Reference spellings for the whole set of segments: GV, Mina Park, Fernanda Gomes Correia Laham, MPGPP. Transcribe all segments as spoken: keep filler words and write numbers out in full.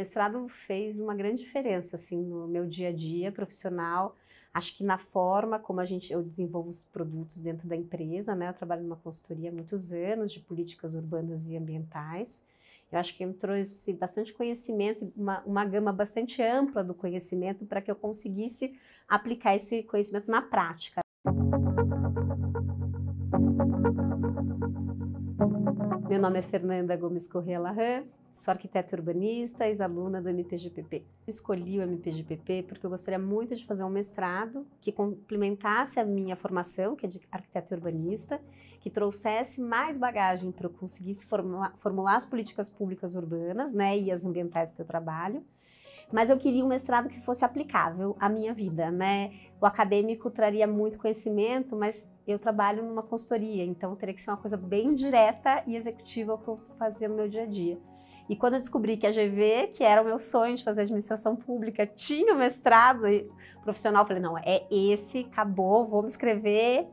mestrado fez uma grande diferença assim, no meu dia a dia profissional. Acho que na forma como a gente, eu desenvolvo os produtos dentro da empresa, né? Eu trabalho numa consultoria há muitos anos de políticas urbanas e ambientais. Eu acho que me trouxe bastante conhecimento, uma, uma gama bastante ampla do conhecimento para que eu conseguisse aplicar esse conhecimento na prática. Meu nome é Fernanda Gomes Correia Laham, sou arquiteta urbanista, ex-aluna do M P G P P. Escolhi o M P G P P porque eu gostaria muito de fazer um mestrado que complementasse a minha formação, que é de arquiteta urbanista, que trouxesse mais bagagem para eu conseguir formular, formular as políticas públicas urbanas, né, e as ambientais que eu trabalho. Mas eu queria um mestrado que fosse aplicável à minha vida, né? O acadêmico traria muito conhecimento, mas eu trabalho numa consultoria, então teria que ser uma coisa bem direta e executiva ao que eu fazia no meu dia a dia. E quando eu descobri que a G V, que era o meu sonho de fazer administração pública, tinha um mestrado profissional, eu falei, não, é esse, acabou, vou me inscrever.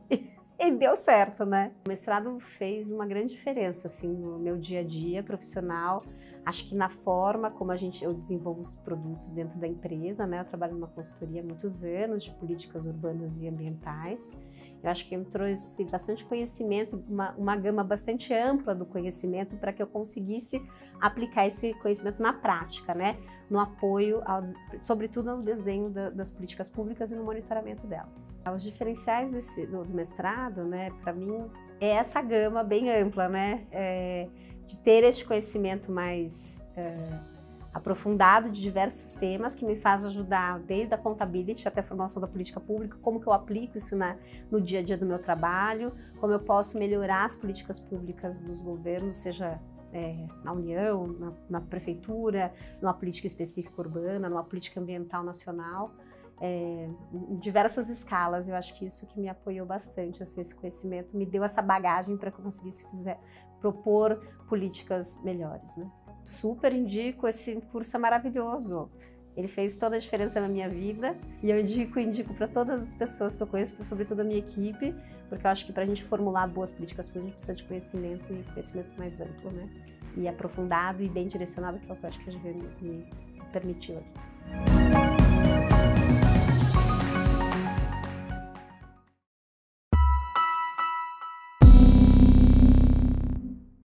E deu certo, né? O mestrado fez uma grande diferença, assim, no meu dia a dia profissional. Acho que na forma como a gente, eu desenvolvo os produtos dentro da empresa, né? Eu trabalho numa consultoria há muitos anos de políticas urbanas e ambientais. Eu acho que me trouxe bastante conhecimento, uma, uma gama bastante ampla do conhecimento para que eu conseguisse aplicar esse conhecimento na prática, né? No apoio, ao, sobretudo no desenho da, das políticas públicas e no monitoramento delas. Os diferenciais desse, do, do mestrado, né, para mim é essa gama bem ampla, né, é, de ter este conhecimento mais é, aprofundado de diversos temas que me faz ajudar desde a contabilidade até a formação da política pública, como que eu aplico isso na, no dia a dia do meu trabalho, como eu posso melhorar as políticas públicas dos governos, seja é, na União, na, na prefeitura, numa política específica urbana, numa política ambiental nacional. É, em diversas escalas, eu acho que isso que me apoiou bastante, assim, esse conhecimento, me deu essa bagagem para que eu conseguisse fizer, propor políticas melhores, né? Super indico, esse curso é maravilhoso, ele fez toda a diferença na minha vida e eu indico, indico para todas as pessoas que eu conheço, sobretudo a minha equipe, porque eu acho que para a gente formular boas políticas públicas, a gente precisa de conhecimento e conhecimento mais amplo, né? E aprofundado e bem direcionado, que eu acho que a gente me, me permitiu aqui.